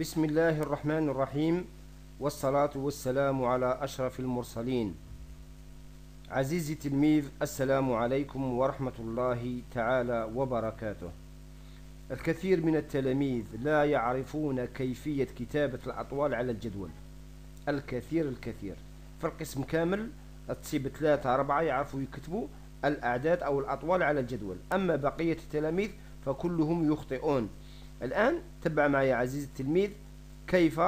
بسم الله الرحمن الرحيم، والصلاة والسلام على أشرف المرسلين. عزيزي التلميذ، السلام عليكم ورحمة الله تعالى وبركاته. الكثير من التلاميذ لا يعرفون كيفية كتابة الأطوال على الجدول، الكثير في القسم كامل تصيب 3 4 يعرفوا يكتبوا الأعداد أو الأطوال على الجدول، أما بقية التلاميذ فكلهم يخطئون. الآن تبع معي عزيزي التلميذ كيف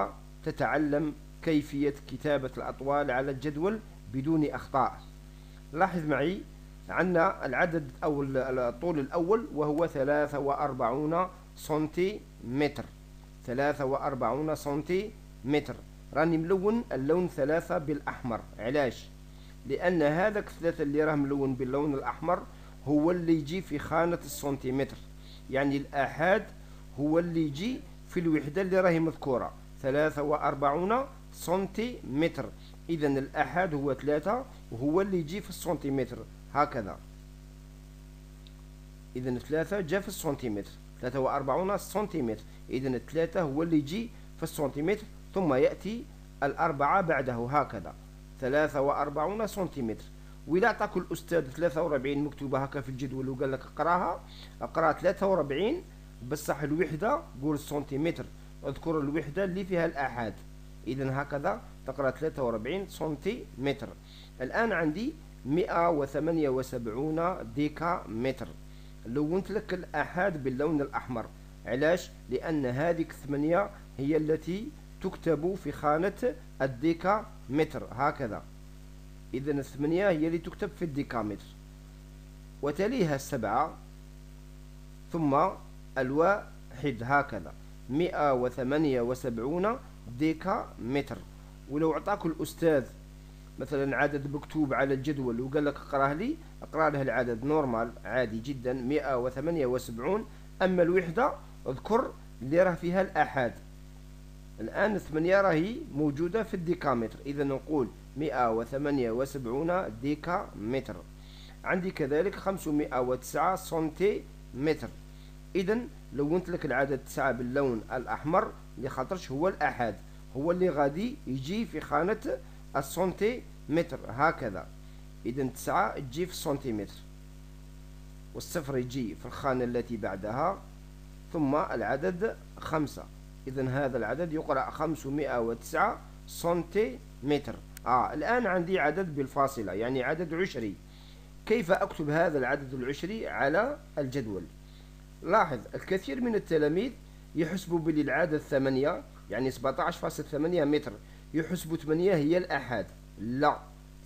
تتعلم كيفية كتابة الأطوال على الجدول بدون أخطاء. لاحظ معي عندنا العدد أو الطول الأول وهو 43 سنتيمتر، 43 سنتيمتر. راني ملون اللون 3 بالأحمر، علاش؟ لأن هذاك 3 اللي راه ملون باللون الأحمر هو اللي يجي في خانة السنتيمتر، يعني الآحاد هو اللي يجي في الوحدة اللي راهي مذكورة 43 سنتيمتر. إذا الآحاد هو 3 وهو اللي يجي في السنتيمتر هكذا. إذا 3 جا في السنتيمتر، 43 سنتيمتر. إذا 3 هو اللي يجي في السنتيمتر ثم يأتي 4 بعده هكذا، 43 سنتيمتر. ولا عطاك الأستاذ 43 مكتوبة هكا في الجدول وقال لك اقراها، اقرا 43 بصح الوحدة قول السنتيمتر، اذكر الوحدة اللي فيها الآحاد. إذا هكذا تقرأ 43 سنتيمتر. الآن عندي 178 ديكا متر، لونت لك الآحاد باللون الأحمر، علاش؟ لأن هذيك 8 هي التي تكتب في خانة الديكا متر هكذا. إذا 8 هي اللي تكتب في الديكا متر، وتليها 7 ثم الواحد هكذا، 178 ديكا متر. ولو عطاك الأستاذ مثلا عدد مكتوب على الجدول وقال لك اقراه لي، اقرا له العدد نورمال عادي جدا 178، أما الوحدة اذكر اللي راه فيها الآحاد. الآن 8 راهي موجودة في الديكا متر، إذا نقول 178 ديكا متر. عندي كذلك 509 سنتيمتر. إذا لونت لك العدد 9 باللون الأحمر لخاطرش هو الآحاد، هو اللي غادي يجي في خانة السنتيمتر هكذا. إذا 9 تجي في السنتيمتر، والصفر يجي في الخانة التي بعدها، ثم العدد 5. إذا هذا العدد يقرأ 509 سنتيمتر. الآن عندي عدد بالفاصلة، يعني عدد 20. كيف أكتب هذا العدد 20 على الجدول؟ لاحظ الكثير من التلاميذ يحسبوا بلي العدد 8 يعني 17.8 متر، يحسبوا 8 هي الآحاد. لا،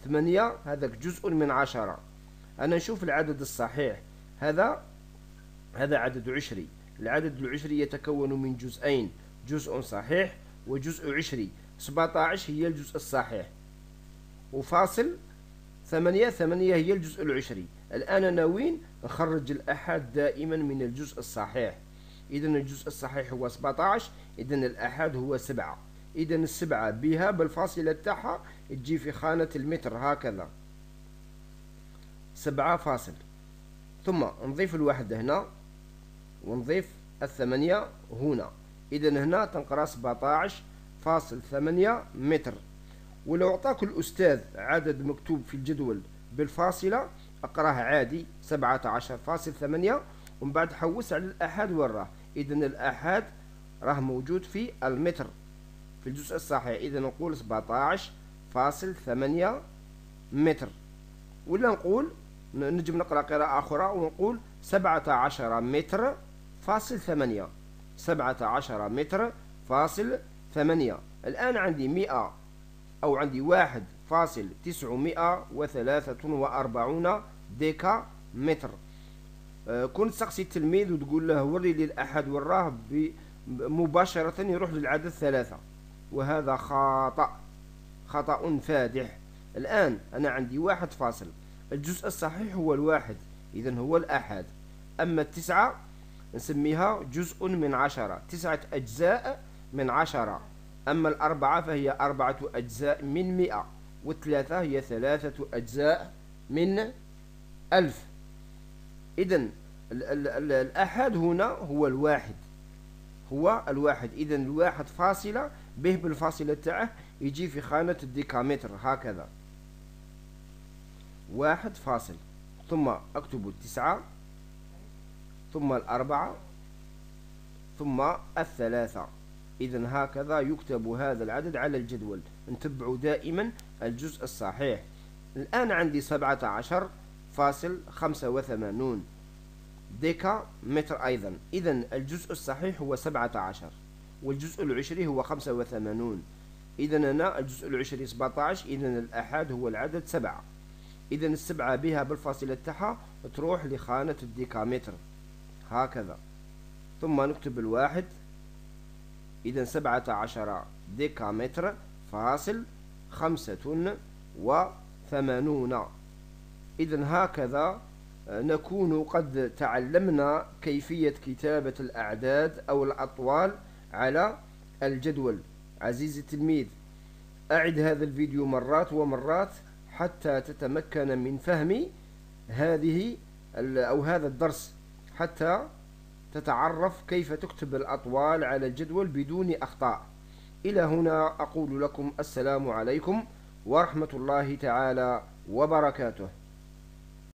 8 هذاك جزء من 10. أنا نشوف العدد الصحيح هذا عدد 20. العدد 20 يتكون من جزئين، جزء صحيح وجزء 20. 17 هي الجزء الصحيح وفاصل 8 هي الجزء 20. الآن ناويين نخرج الآحاد دائما من الجزء الصحيح. إذا الجزء الصحيح هو 17، إذا الآحاد هو 7. إذا 7 بها بالفاصلة تاعها تجي في خانة المتر هكذا، 7 فاصل. ثم نضيف الوحدة هنا ونضيف 8 هنا. إذا هنا تنقرا 17.8 متر. ولو عطاك الأستاذ عدد مكتوب في الجدول بالفاصلة اقراه عادي 17.8، ومن بعد حوس على الآحاد وراه. إذا الآحاد راه موجود في المتر في الجزء الصحيح، إذا نقول 17.8 متر. ولا نقول نجم نقرأ قراءة أخرى ونقول 17 متر فاصل 8، 17 متر فاصل 8. الآن عندي 1,943 ديكا متر. كنت تسقسي التلميذ وتقول له وري لي الآحاد وراه، مباشرة يروح للعدد 3، وهذا خطأ فادح. الآن أنا عندي 1 فاصل، الجزء الصحيح هو 1، إذا هو الآحاد. أما 9 نسميها جزء من 10، 9 أجزاء من 10. أما 4 فهي 4 أجزاء من 100، و3 هي 3 أجزاء من 1000. إذا الآحاد هنا هو 1، هو الواحد. إذا الواحد فاصلة به بالفاصلة تاعه يجي في خانة الديكامتر هكذا، واحد فاصل، ثم أكتب التسعة، ثم الأربعة، ثم الثلاثة. إذا هكذا يكتب هذا العدد على الجدول، نتبع دائما الجزء الصحيح. الآن عندي 17.85 ديكا متر أيضا. إذا الجزء الصحيح هو 17 والجزء العشري هو 85. إذا أنا الجزء العشري 17، إذا الأحد هو العدد 7. إذا السبعة بها بالفاصلة تاعها تروح لخانة الديكامتر هكذا، ثم نكتب الواحد. إذا 17 ديكامتر فاصل 85. إذا هكذا نكون قد تعلمنا كيفية كتابة الأعداد أو الأطوال على الجدول. عزيزي التلميذ، أعد هذا الفيديو مرات ومرات حتى تتمكن من فهم هذه أو هذا الدرس، حتى تتعرف كيف تكتب الأطوال على الجدول بدون أخطاء. إلى هنا أقول لكم السلام عليكم ورحمة الله تعالى وبركاته.